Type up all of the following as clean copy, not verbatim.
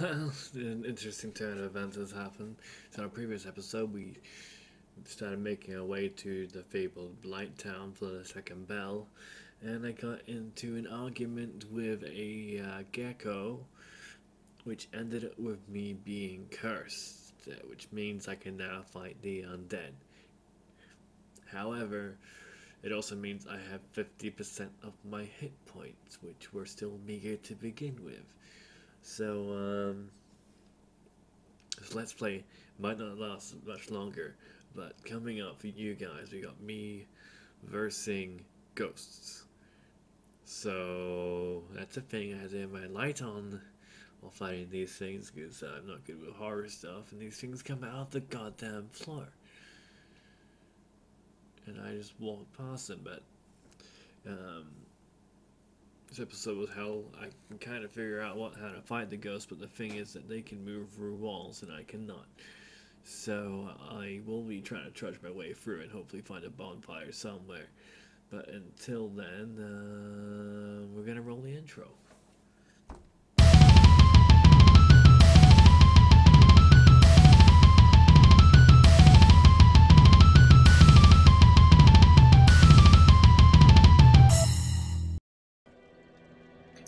Well, an interesting turn of events has happened. So in our previous episode, we started making our way to the fabled Blight Town for the second bell, and I got into an argument with a gecko, which ended up with me being cursed, which means I can now fight the undead. However, it also means I have 50% of my hit points, which were still meager to begin with. So, this Let's Play might not last much longer, but coming up for you guys, we got me versing ghosts. So, that's a thing. I had to have my light on while fighting these things, because I'm not good with horror stuff, and these things come out of the goddamn floor. And I just walked past them, but this episode was hell. I can kind of figure out how to fight the ghosts, but the thing is that they can move through walls and I cannot. So I will be trying to trudge my way through and hopefully find a bonfire somewhere. But until then, we're gonna roll the intro.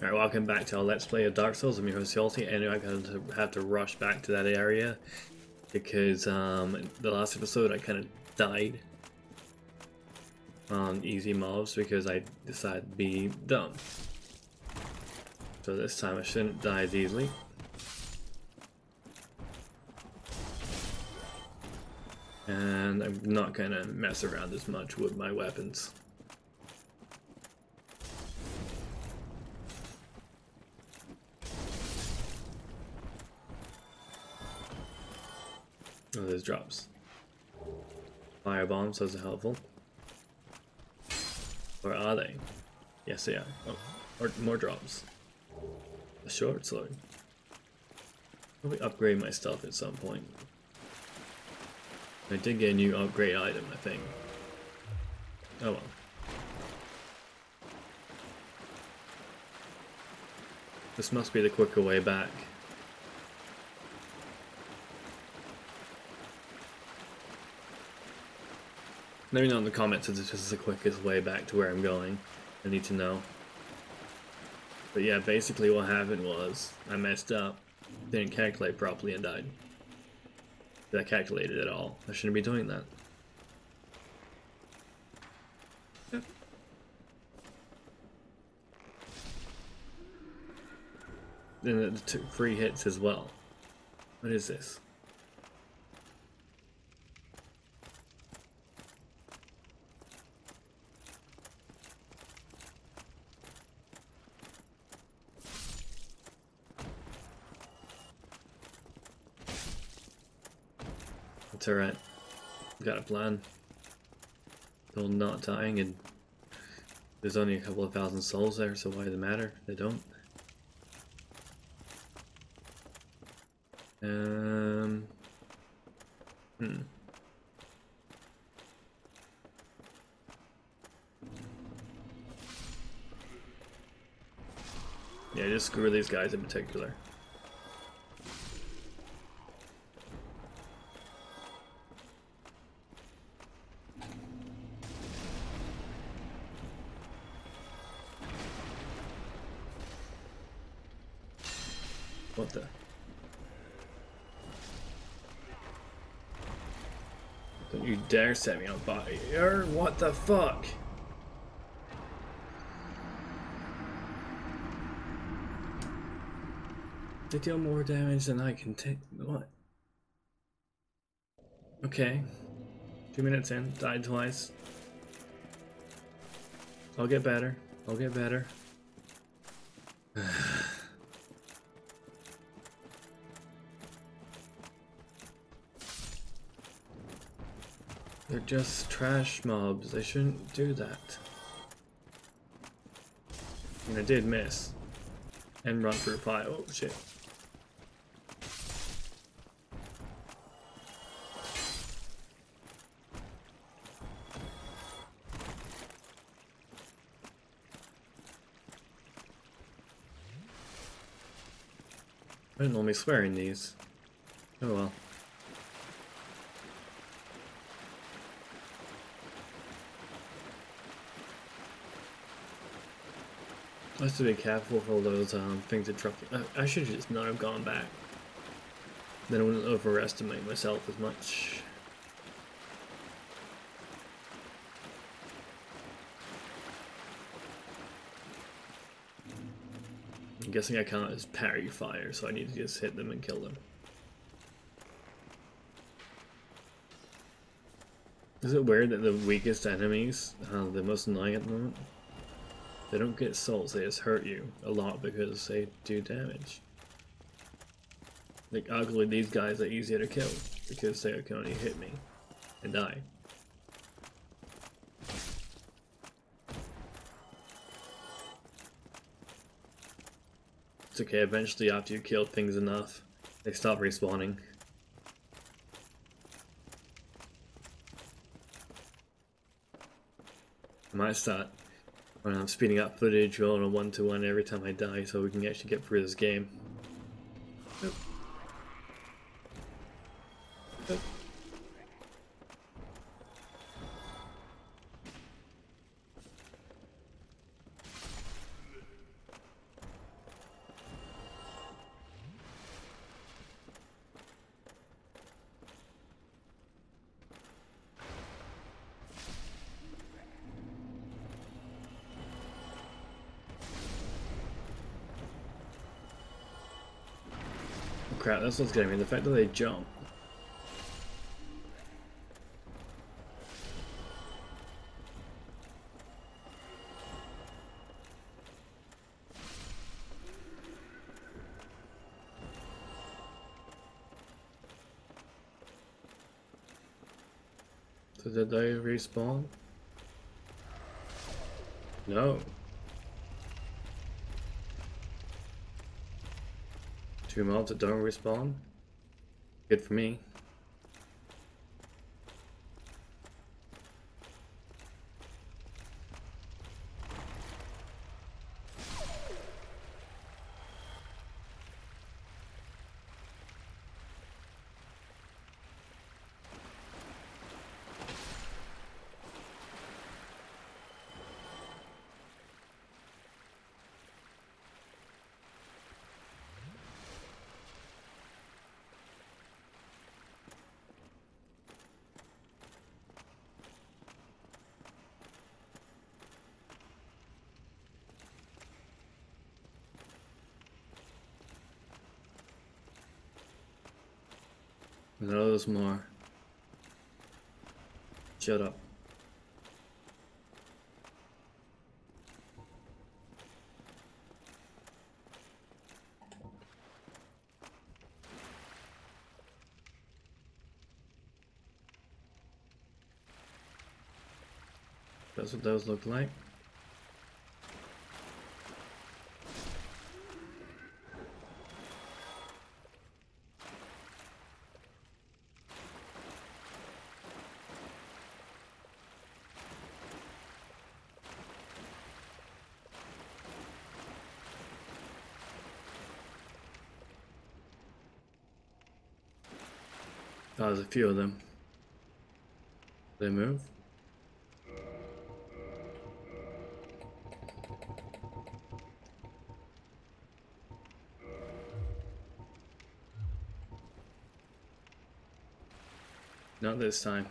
Alright, welcome back to our Let's Play of Dark Souls. I'm your host, Yolty, and I'm going to have to rush back to that area because the last episode I kind of died on easy mobs because I decided to be dumb. So this time I shouldn't die as easily. And I'm not going to mess around as much with my weapons. Oh, there's drops. Fire bombs, those are helpful. Or are they? Yes, they are. Oh, or more drops. A short sword. Probably upgrade my stuff at some point. I did get a new upgrade item, I think. Oh well. This must be the quicker way back. Let me know in the comments if this is the quickest way back to where I'm going. I need to know. But yeah, basically what happened was I messed up, didn't calculate properly, and died. I calculated it all. I shouldn't be doing that. Yep. And it took 3 hits as well. What is this? It's alright. Got a plan. They're not dying, and there's only a couple of thousand souls there, so why does it matter? They don't. Yeah, just screw these guys in particular. What the? Don't you dare set me on fire! What the fuck? They deal more damage than I can take. What? Okay. 2 minutes in, died twice. I'll get better. I'll get better. They're just trash mobs, they shouldn't do that. And I did miss. And run through a fire. Oh shit. I didn't normally swear in these. Oh well. I have to be careful for all those things that drop. I should just not have gone back. Then I wouldn't overestimate myself as much. I'm guessing I can't just parry fire, so I need to just hit them and kill them. Is it weird that the weakest enemies are the most annoying at the moment? They don't get souls, they just hurt you a lot because they do damage. Like, arguably these guys are easier to kill because they can only hit me and die. It's okay, eventually after you kill things enough, they stop respawning. I might start when I'm speeding up footage on a 1-to-1 every time I die so we can actually get through this game. Nope. Nope. Crap, that's what's getting me, the fact that they jump. So did they respawn? No. Two mobs that don't respawn? Good for me. No, there's more. Shut up. That's what those look like. Oh, there's a few of them. They move. Not this time.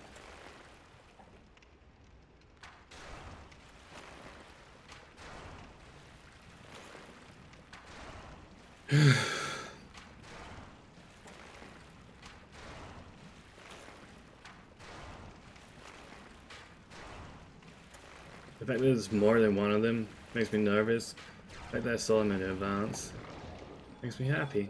The fact that there's more than one of them makes me nervous. The fact that I saw them in advance makes me happy.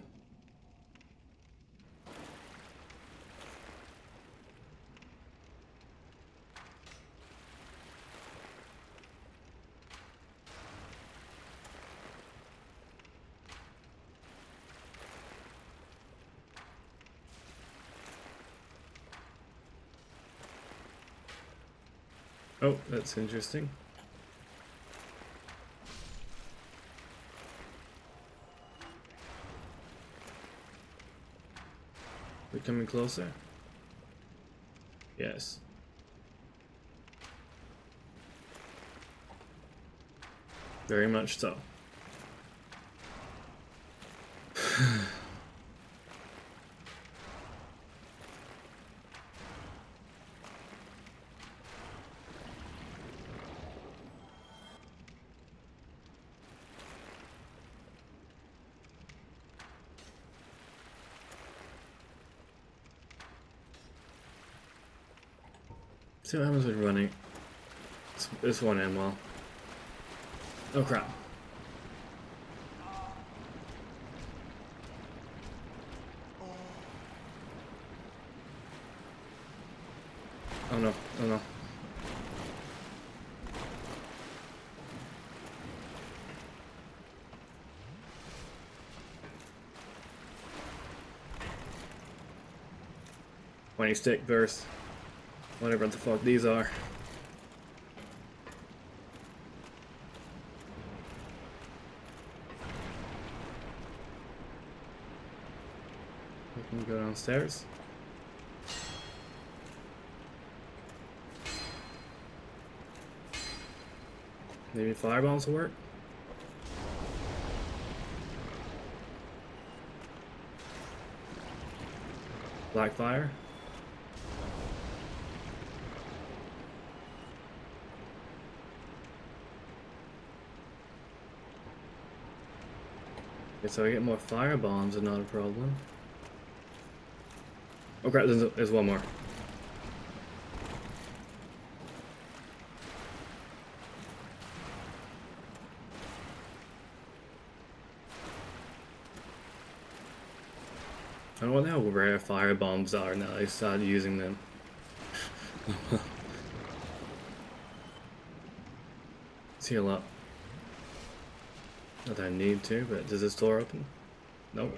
Oh, that's interesting. We're coming closer. Yes. Very much so. See what happens with running. It's one ammo. Oh crap. Oh no, oh no. Pointy stick burst. Whatever the fuck these are. We can go downstairs. Maybe firebombs will work. Black fire. So I get more firebombs and not a problem. Oh crap, there's one more. I don't know how rare firebombs are now I started using them. Let's heal up. Not that I need to, but does this door open? Nope.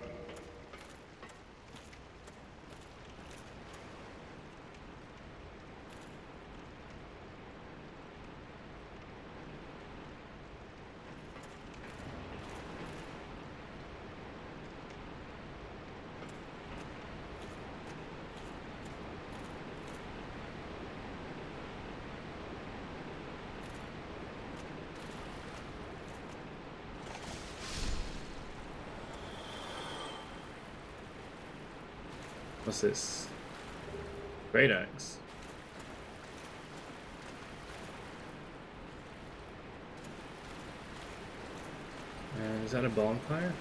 What's this? Great axe. Is that a bonfire?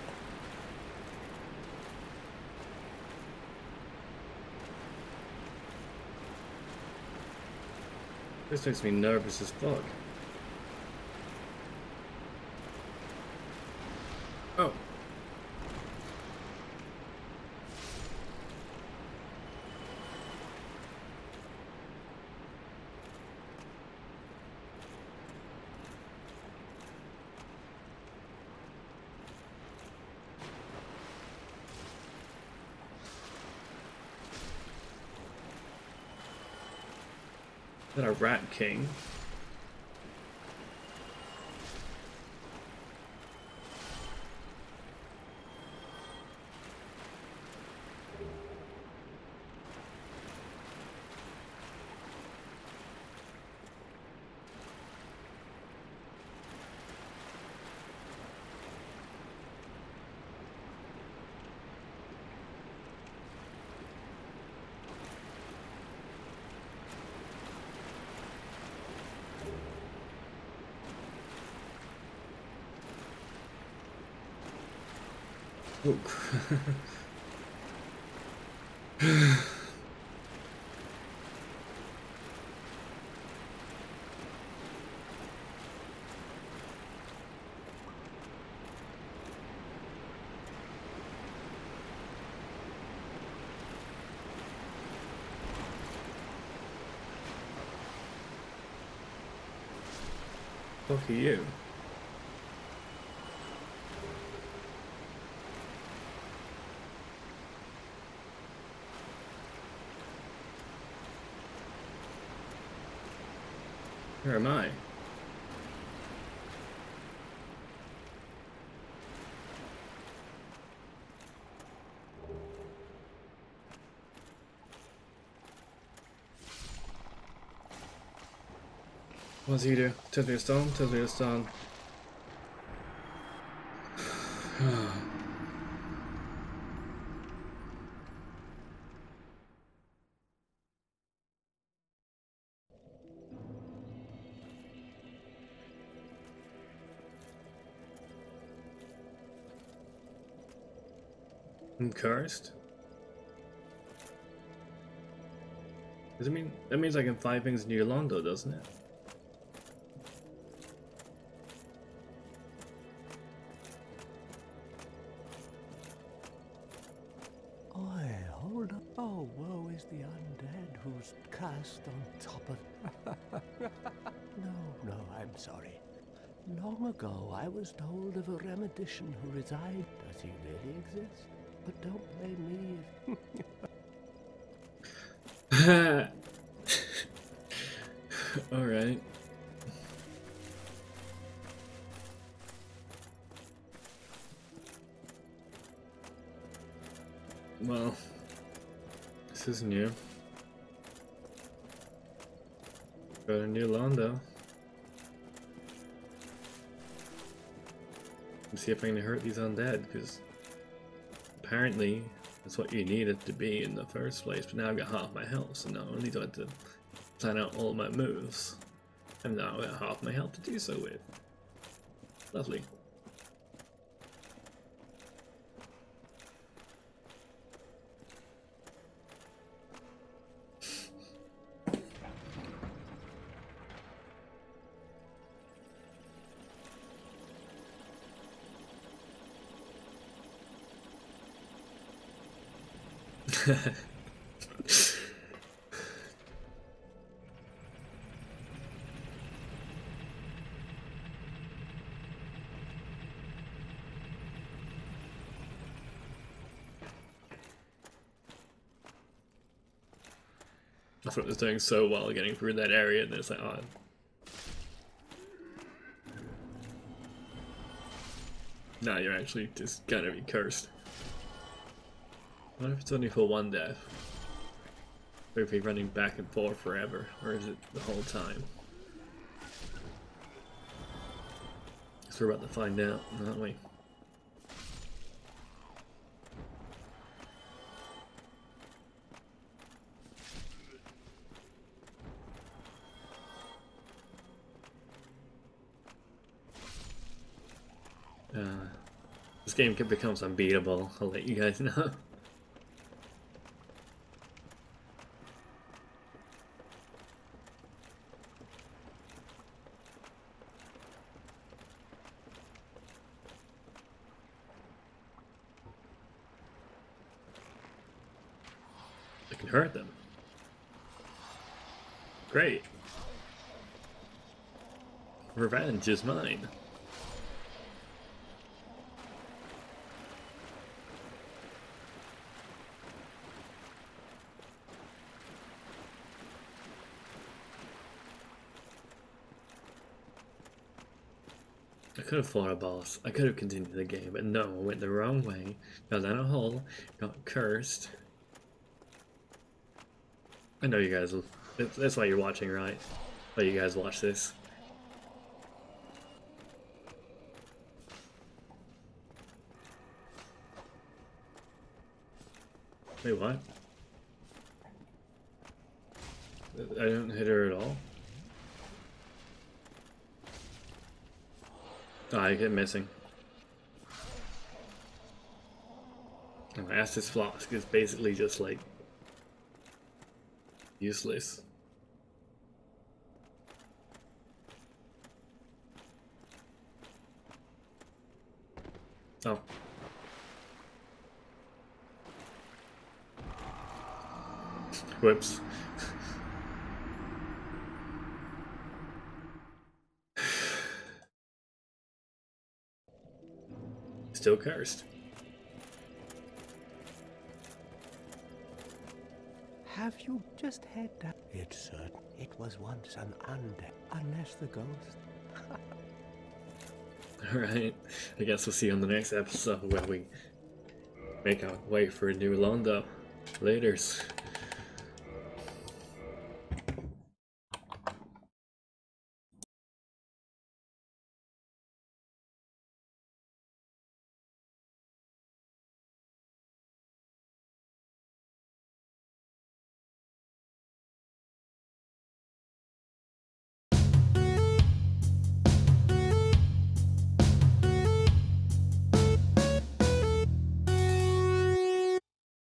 This makes me nervous as fuck. Oh. Is that a rat king? Oh. Fuck you. Where am I? What does he do? Tells me a stone, tells me a stone. I'm cursed? Does it mean that means I can find things in New Londo, doesn't it? Oi, hold up. Oh, woe is the undead who's cast on top of. No, I'm sorry. Long ago I was told of a remedition who resides. Does he really exist? But don't blame me if all right. Well, this is new. Got a new Londo. Let's see if I can hurt these undead, because apparently that's what you needed to be in the first place, but now I've got half my health, so now I only do have to plan out all my moves. And now I've got half my health to do so with. Lovely. I thought it was doing so well getting through that area, and it's like, oh. No, you're actually just gonna be cursed. I wonder if it's only for one death. Or if he's running back and forth forever, or is it the whole time? Guess we're about to find out, aren't we? This game becomes unbeatable, I'll let you guys know. I can hurt them. Great. Revenge is mine. I could have fought a boss, I could have continued the game, but no, I went the wrong way, got down a hole, got cursed. I know you guys, that's why you're watching, right? Why you guys watch this. Wait, what? I didn't hit her at all? Oh, I get missing. And my acid flask is basically just like useless. Oh. Whoops. Still cursed. Have you just had that? It's certain it was once an undead, unless the ghost. Alright, I guess we'll see you on the next episode where we make our way for a New Londo. Laters.